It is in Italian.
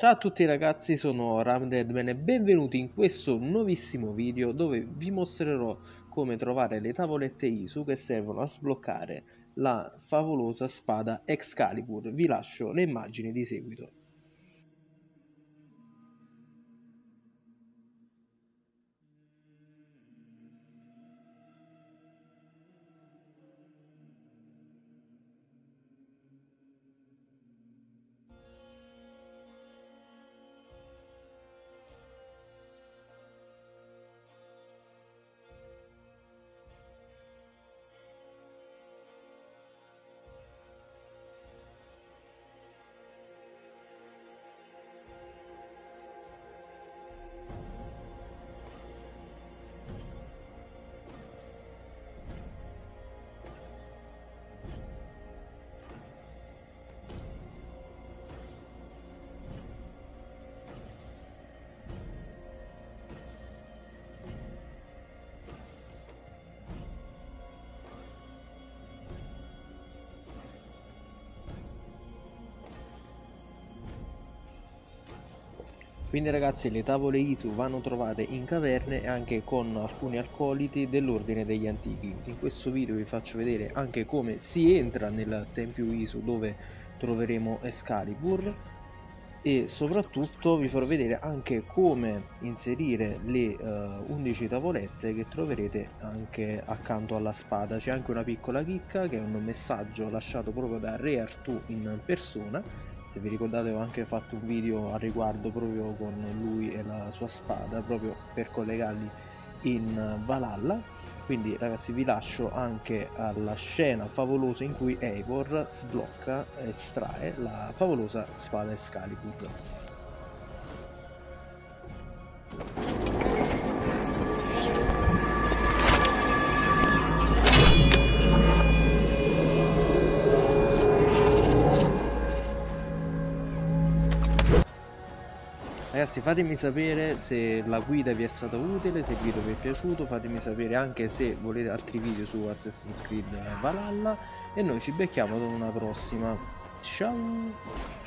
Ciao a tutti ragazzi, sono RAAMDeadman e benvenuti in questo nuovissimo video dove vi mostrerò come trovare le tavolette Isu che servono a sbloccare la favolosa spada Excalibur. Vi lascio le immagini di seguito. Quindi ragazzi, le tavole Isu vanno trovate in caverne e anche con alcuni accoliti dell'ordine degli antichi. In questo video vi faccio vedere anche come si entra nel Tempio Isu dove troveremo Excalibur e soprattutto vi farò vedere anche come inserire le 11 tavolette che troverete anche accanto alla spada. C'è anche una piccola chicca che è un messaggio lasciato proprio da Re Artù in persona. Se vi ricordate ho anche fatto un video al riguardo proprio con lui e la sua spada, proprio per collegarli in Valhalla. Quindi ragazzi vi lascio anche alla scena favolosa in cui Eivor sblocca e estrae la favolosa spada Excalibur. Ragazzi, fatemi sapere se la guida vi è stata utile, se il video vi è piaciuto, fatemi sapere anche se volete altri video su Assassin's Creed Valhalla e noi ci becchiamo con una prossima. Ciao!